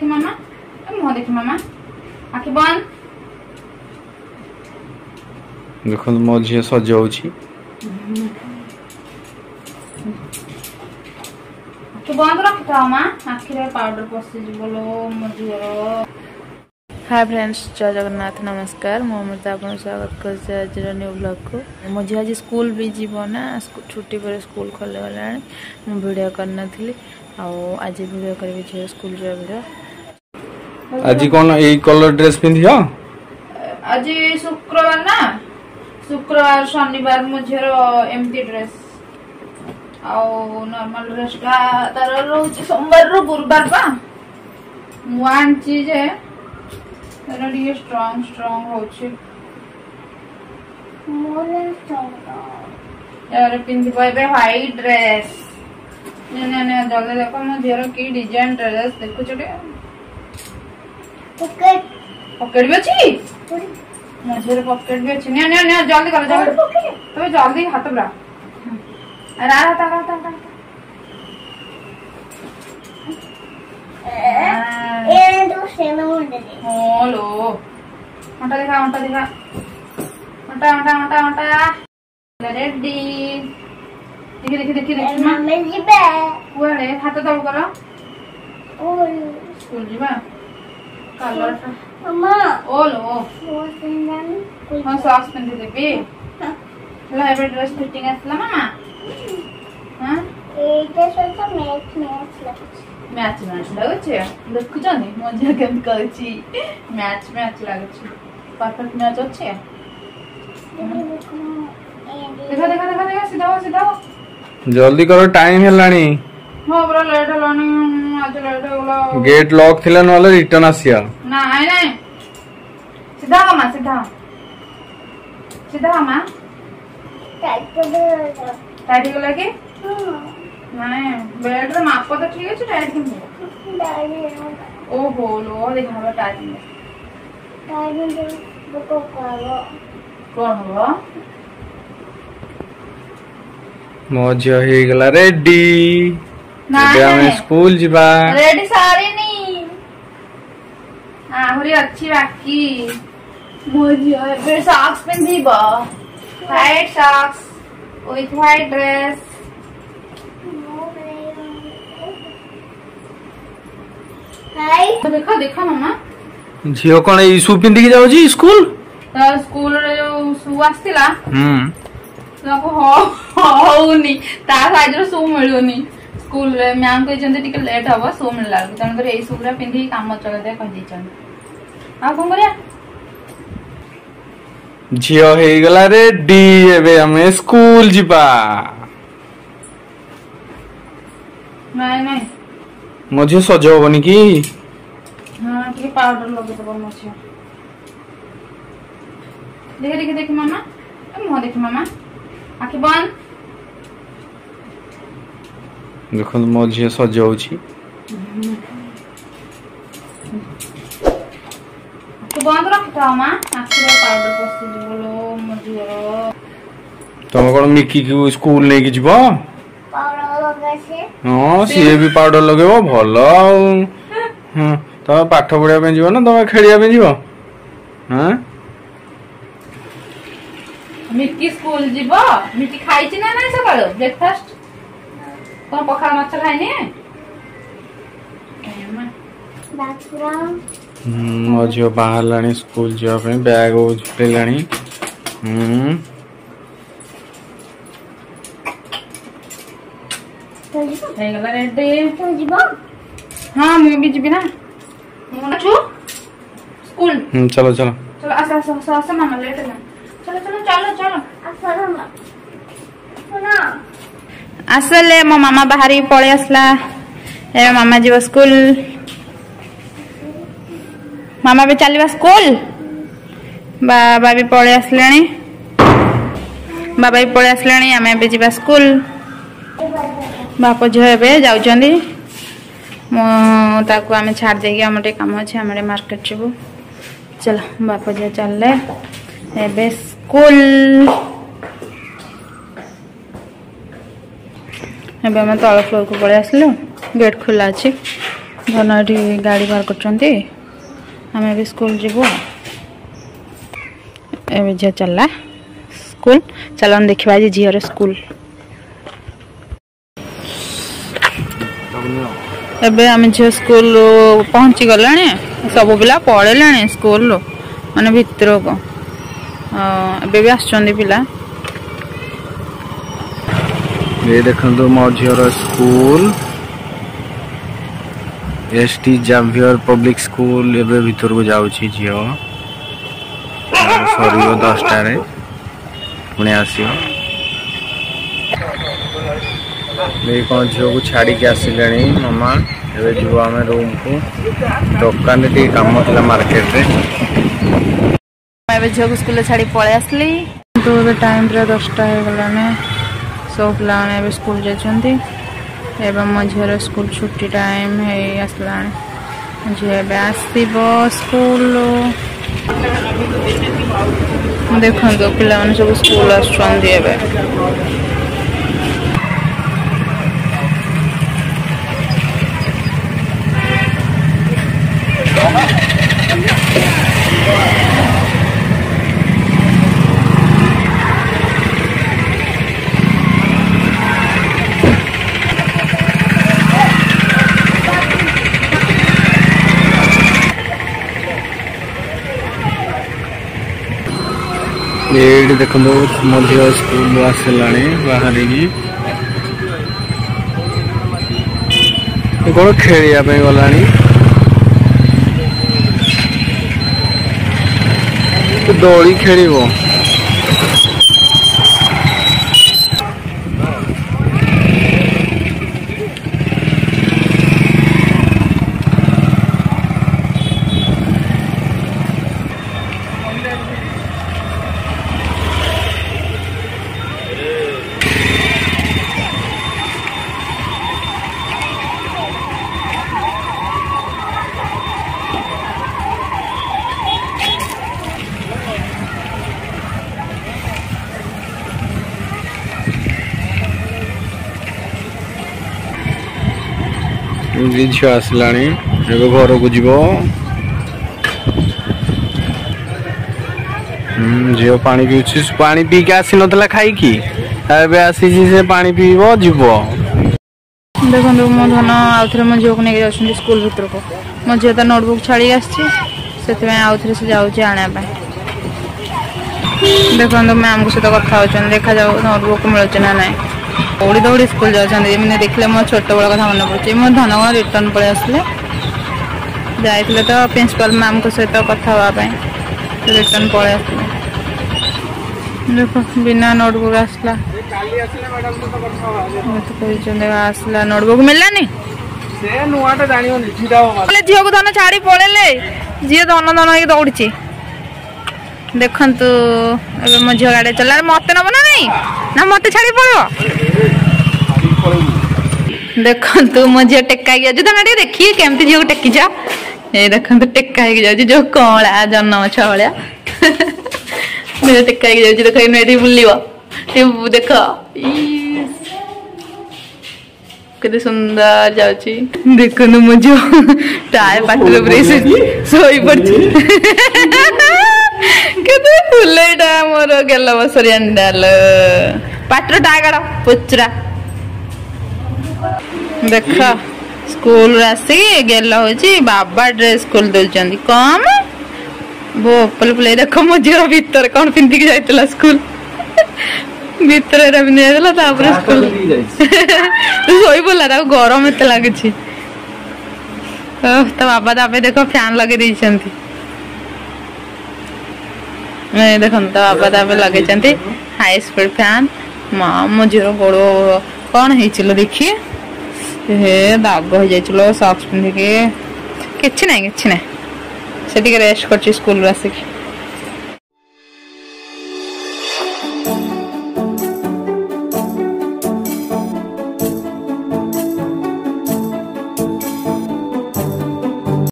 देखी मामा, मुह देखी मामा, आखि बंद देखो मो झी सजाऊची आखि बंद रखता मामा, आखि रे पाउडर पसी जीवलो मो झीरो। हाय फ्रेंड्स, जय जगन्नाथ, नमस्कार। मो अमृता आपन स्वागत कर जे आज रो न्यू ब्लॉग को। मो झी आज स्कूल भी जीवो ना, छुट्टी पर स्कूल खोले वाला है, मो वीडियो करना थली आ आज वीडियो करबे जे स्कूल रे वीडियो। आज कोन ए कलर ड्रेस पिंधियो? आज शुक्रवार ना, शुक्रवार शनिवार मो झीर एमती ड्रेस आउ नॉर्मल ड्रेस का तार रोज सोमवार रो गुरुवार पा वन चीज है तार ये स्ट्रांग होछे मोले स्ट्रांग यार पिंदी बे व्हाइट ड्रेस ने ने ने जल्दी देखो मो झीर की डिजाइन ड्रेस देखो छोटे ओके पकड़ भी छी मुझे पॉकेट भी अच्छी। नहीं जल्दी करो, जल्दी तो जल्दी हाथ बरा अरे आ हाथ हाथ हाथ ए दो सेम मुंडे दे ओ लो अंटा दिखा अंटा दिखा अंटा अंटा अंटा अंटा रेडी देखि देखि देखि देखि मम्मी जीबे ओरे हाथ दब करो ओ स्कूल जीबा कलर अम्मा ओलो हां सॉक्स पिंदे देबी हेलो एबे ड्रेस फिटिंग आसला मामा हां एते सोचा मैच लागोछे देखु जाने मजा केम करछि मैच लागोछे परफेक्ट मैच होछे देखा देखा देखा देखा सीधा सीधा जल्दी करो टाइम हेलानी हां बरा लेट हेलानी आज लेट होला गेट लॉक थिला न वाला रिटर्न आसिया ना आय ना सीधा मामा सीधा मामा टाइट को लगे नहीं बेल्ट रे माप तो ठीक है छ टाइट के ओ हो लो दिखावा टाइट में बको कालो कौन हो मौज हे गला रेडी अबे हम स्कूल जीवा रेडी सारी नहीं आहुरी अच्छी बाकी मोजी फिर सॉक्स पिंदी बा white socks with white dress हाय देखो देखो मामा झियो कोन ई सू पिंदी के जाउ जी स्कूल त स्कूल रे जो सू आस्तिला तो हो होउनी ता साइज रो सू मिलुनी स्कूल रे मैम कहि जंदे टिके लेट हबो सू मिलला तन करे ई सू पूरा पिंदी काम चले दे कहि दी चन आ कोन करिया झियो हे गला रेडी एबे हमें स्कूल जिबा नहीं नहीं मजे सजो बनी की हां के पाउडर लगे तो मछिया देख देख देख मामा मुंह देख मामा आखि बंद देखो मजे सजो छी बंद रखता मामा आखिर पाउडर पसी बोलो मजरो तुम कोन मिकी की स्कूल ले के जीवा पाउडर लगे छे हां सीए भी पाउडर लगेबो भलो हां तमे पाठ पढिया पे जीवा ना तमे खेलिया पे जीवा हां मिकी स्कूल जीवा मिकी खाइ छी ना ना सकाळ ब्रेकफास्ट कोन पखाल माछ खाइने मामा बाथरूम मो झी बाहर लाणी स्कूल जावाई बैग झुटेलाणी हाँ मुझे भी जीबी ना मुनाचू स्कूल चलो चलो चलो आसा आसा आसा आसा मामा लेट है चलो चलो चलो चलो आसा मामा सुना असले मो मामा बाहर ही पळे असला ए मामा जीव स्कूल मामा भी चलवा स्कूल बाबा भी पढ़े आसलानी बाबा भी पढ़े आसलानी आम ए जा स्कूल बाप झी जाऊँ ताकू आम छाड़दे आम टे कम अच्छे आम मार्केट जीवु चलो बाप झी चल ए स्कूल एवं तल फ्लोर को पलि आसल गेट खोला अच्छे धन ये गाड़ी बाहर करें स्कूल जीव ए झी चलला स्कूल चलन देखा आज झीर स्कूल एबे आम झी स्कूल पहुँची गला सब पिला पड़ेला स्कूल माने भितर को एबे भी आसछन पिला ये देखो मो झीर school ST Xavier public school एवं भीतर को जाऊँ झील सर 10टार पुणी आस कौन झील को छाड़ी आसले मामा एवं जी आम रूम को दुकान कम था मार्केट झील को स्कूल छाड़ी पलि आसली टाइम पूरा 10टा होगा सब पे स्कूल जाती एवं मो झीर स्कूल छुट्टी टाइम है आसला झील आसब स्कूल देखो पे सब स्कूल आस ये देखो मो झील स्कूल आसला बाहर कौन खेलिया गला दोली खेल झी आसला घर को जीव झील पा पीछे पा पीके आसी ना खाई आसी से पा पीब जीव देखो मो धन आउे मो झील को लेकिन स्कूल भर को मो झील तो नोटबुक छाड़ी आउे से जाऊँगी आने देखो मैम को सहित कथा हो देखा जाओ नोटबुक मिलूँ ना ना दौड़ी दौड़ी स्कूल जाने देखले मो छोट बड़ कथा मन पड़े मो धन रिटर्न पलि आसले जाइए तो प्रिंसिपल मैम को सहित कथा होगापाई रिटर्न पलि आसले देखो बिना नोटबुक आसला आसला नोटबुक मिललानी झील को धन छाड़ी पलैले झील धन धन हो दौड़ी देखु मो झील गाड़ी चल मत नब ना नहीं ना मत छाड़ी पड़ो देखु मो झील टेका देखिए केमती झील को टेकी जा देखु टेका जो कला जन्म छाया टेका देख ये बुल देख के सुंदर जाऊँ देखु मो झील टाए पाटे शोई पड़ी फुलेटा मोर गल बसरी अंडाल पाटर टाए गाड़ पोचरा देख स्कूल आसिक गेल हूँ बाबा ड्रेस खोल दौरान कम बो पल पल देख मो झील भर कौन पिंधिक जाता स्कूल भर एरा पिंधि जाता स्कूल शोई पड़ा गरम एत लगुच तो बाबा तापे देख फैन लगे देख तो बाबा तापे लगे हाई स्पीड फैन माँ मो झील गोड़ कौन हो देखिए दाग हो जाइल सॉक्स पिंधिक किसी ना से रेस्ट कर स्कूल आसिक।